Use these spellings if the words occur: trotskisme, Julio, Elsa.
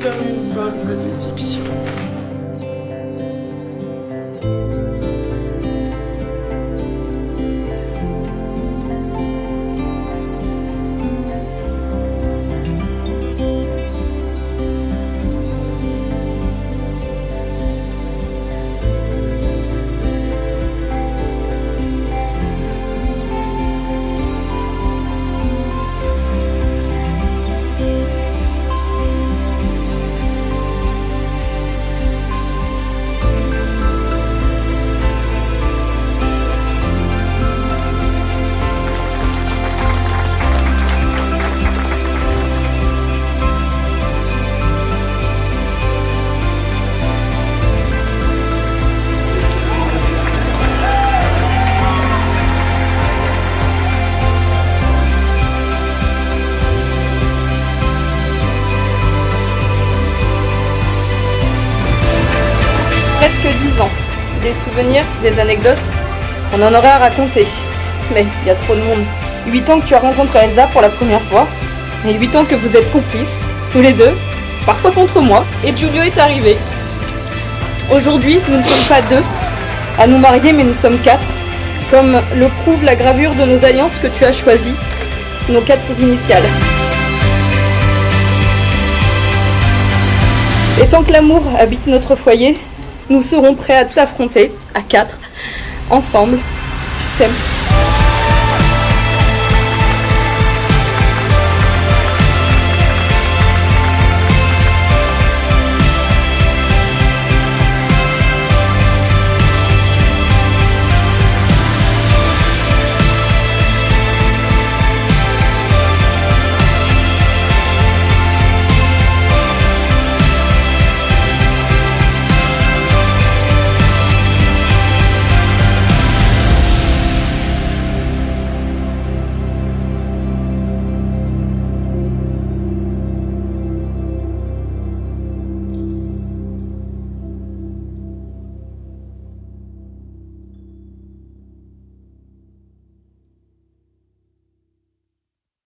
faire une bonne bénédiction. Presque 10 ans, des souvenirs, des anecdotes, on en aurait à raconter, mais il y a trop de monde. 8 ans que tu as rencontré Elsa pour la première fois, et 8 ans que vous êtes complices, tous les deux, parfois contre moi, et Julio est arrivé. Aujourd'hui, nous ne sommes pas deux à nous marier, mais nous sommes 4, comme le prouve la gravure de nos alliances que tu as choisies, nos 4 initiales. Et tant que l'amour habite notre foyer, nous serons prêts à t'affronter, à 4, ensemble. Je t'aime.